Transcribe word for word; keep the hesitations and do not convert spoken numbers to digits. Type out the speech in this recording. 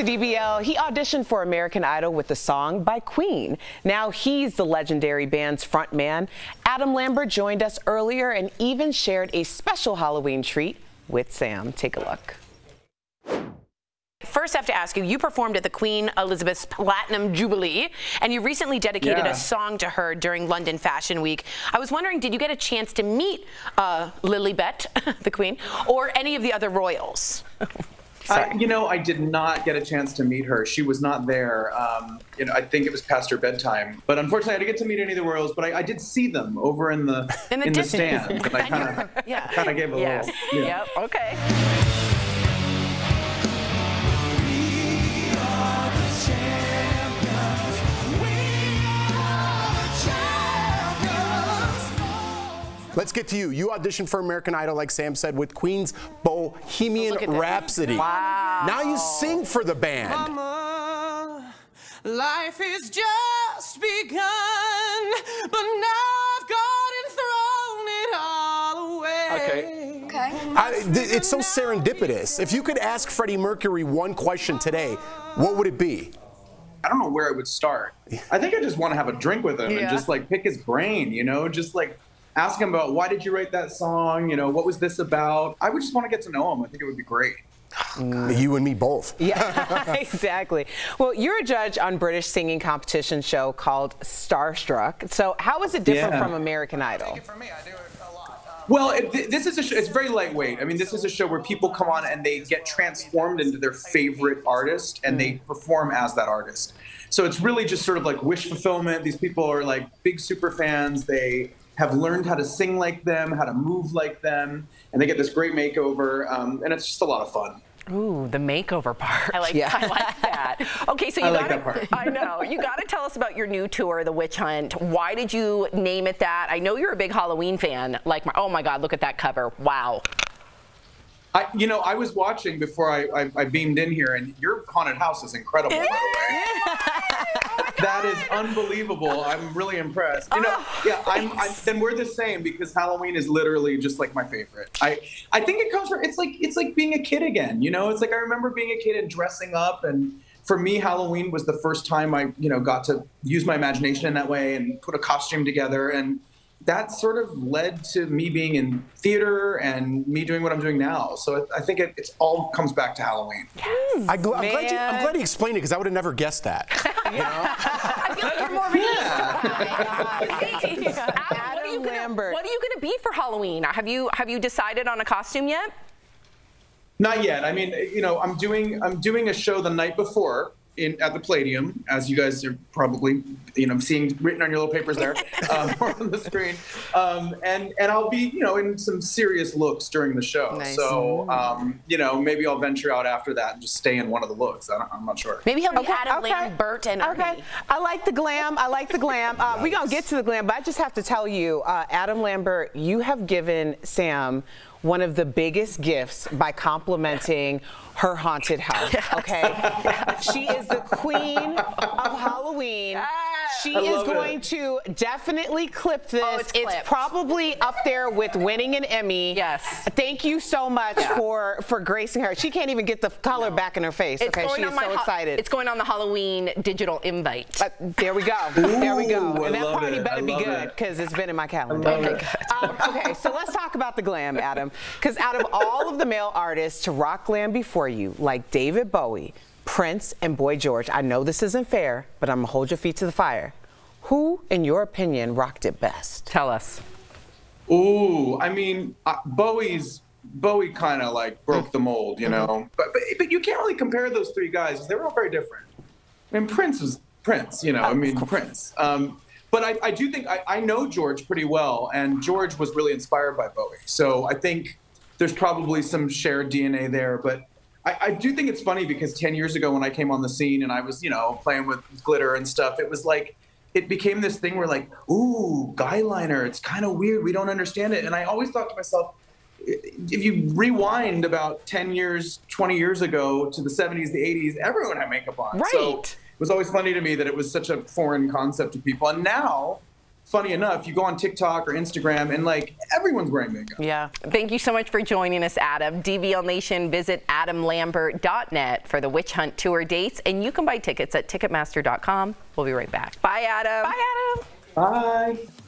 to D B L. He auditioned for American Idol with a song by Queen. Now he's the legendary band's frontman. Adam Lambert joined us earlier and even shared a special Halloween treat with Sam. Take a look. First, I have to ask you, you performed at the Queen Elizabeth's Platinum Jubilee, and you recently dedicated yeah. a song to her during London Fashion Week. I was wondering, did you get a chance to meet uh, Lilibet, the Queen, or any of the other royals? I, you know, I did not get a chance to meet her. She was not there. Um, you know, I think it was past her bedtime. But unfortunately, I didn't get to meet any of the royals. But I, I did see them over in the in the, in the stands. And I kind of yeah. gave a yes. little. Yeah. Yep. Okay. Let's get to you. You auditioned for American Idol, like Sam said, with Queen's Bohemian Rhapsody. Wow. Now you sing for the band. Mama, life is just begun, but now I've gone and thrown it all away. Okay. Okay. I, th it's so serendipitous. If you could ask Freddie Mercury one question today, what would it be? I don't know where it would start. I think I just want to have a drink with him yeah. and just like pick his brain, you know, just like ask him about why did you write that song, you know, what was this about? I would just want to get to know him. I think it would be great. Oh, you and me both. Yeah, exactly. Well, you're a judge on British singing competition show called Starstruck. So how is it different yeah. from American Idol? Take it from me. I do it a lot. Um, well, it, this is a show, it's very lightweight. I mean, this is a show where people come on and they get transformed into their favorite artist and mm. they perform as that artist. So it's really just sort of like wish fulfillment. These people are like big super fans. They have learned how to sing like them, how to move like them, and they get this great makeover, um, and it's just a lot of fun. Ooh, the makeover part. I like, yeah. I like that. Okay, so you I gotta, like that part. I know. You got to tell us about your new tour, The Witch Hunt. Why did you name it that? I know you're a big Halloween fan. Like, oh my God, look at that cover. Wow. I, you know, I was watching before I, I, I beamed in here, and your haunted house is incredible, by the way. That is unbelievable. I'm really impressed. You know, oh, yeah, I'm, I'm, then we're the same because Halloween is literally just like my favorite. I, I think it comes from, it's like, it's like being a kid again, you know? It's like I remember being a kid and dressing up, and for me, Halloween was the first time I, you know, got to use my imagination in that way and put a costume together, and that sort of led to me being in theater and me doing what I'm doing now. So I, I think it it's all comes back to Halloween. Yes, I gl I'm, glad you, I'm glad you explained it because I would have never guessed that. You know? I feel like you're more realistic. Yeah. Adam, Adam Lambert. What are you going to be for Halloween? Have you have you decided on a costume yet? Not yet. I mean, you know, I'm doing I'm doing a show the night before. In, at the Palladium, as you guys are probably, you know, seeing written on your little papers there, um, or on the screen, um, and and I'll be, you know, in some serious looks during the show. Nice. So, um, you know, maybe I'll venture out after that and just stay in one of the looks. I don't, I'm not sure. Maybe he'll be okay, Adam okay. Lambert and okay. Ernie. I like the glam. I like the glam. Uh, nice. We're gonna get to the glam, but I just have to tell you, uh, Adam Lambert, you have given Sam one of the biggest gifts by complimenting her haunted house, yes. okay? Yes. She is the queen of Halloween. Yes. She I is going it. to definitely clip this. Oh, it's it's probably up there with winning an Emmy. Yes. Thank you so much yeah. for, for gracing her. She can't even get the color no. back in her face. It's okay, she is so excited. It's going on the Halloween digital invite. Uh, there we go. Ooh, there we go. And I that party it. better be good because it. it's been in my calendar. Okay, um, okay, so let's talk about the glam, Adam. Because out of all of the male artists to rock glam before you, like David Bowie, Prince, and Boy George, I know this isn't fair, but I'm gonna hold your feet to the fire. Who, in your opinion, rocked it best? Tell us. Ooh, I mean, uh, Bowie's Bowie kind of like broke the mold, you know. But, but but you can't really compare those three guys because they were all very different. I mean, Prince was Prince, you know. I mean, Prince. Um, But I, I do think, I, I know George pretty well, and George was really inspired by Bowie. So I think there's probably some shared D N A there. But I, I do think it's funny because ten years ago when I came on the scene and I was, you know, playing with glitter and stuff, it was like, it became this thing where like, ooh, guy liner, it's kind of weird, we don't understand it. And I always thought to myself, if you rewind about ten years, twenty years ago to the seventies, the eighties, everyone had makeup on. Right. So, it was always funny to me that it was such a foreign concept to people. And now, funny enough, you go on TikTok or Instagram and like everyone's wearing makeup. Yeah. Thank you so much for joining us, Adam. D V L Nation, visit Adam Lambert dot net for the Witch Hunt tour dates, and you can buy tickets at ticketmaster dot com. We'll be right back. Bye, Adam. Bye, Adam. Bye.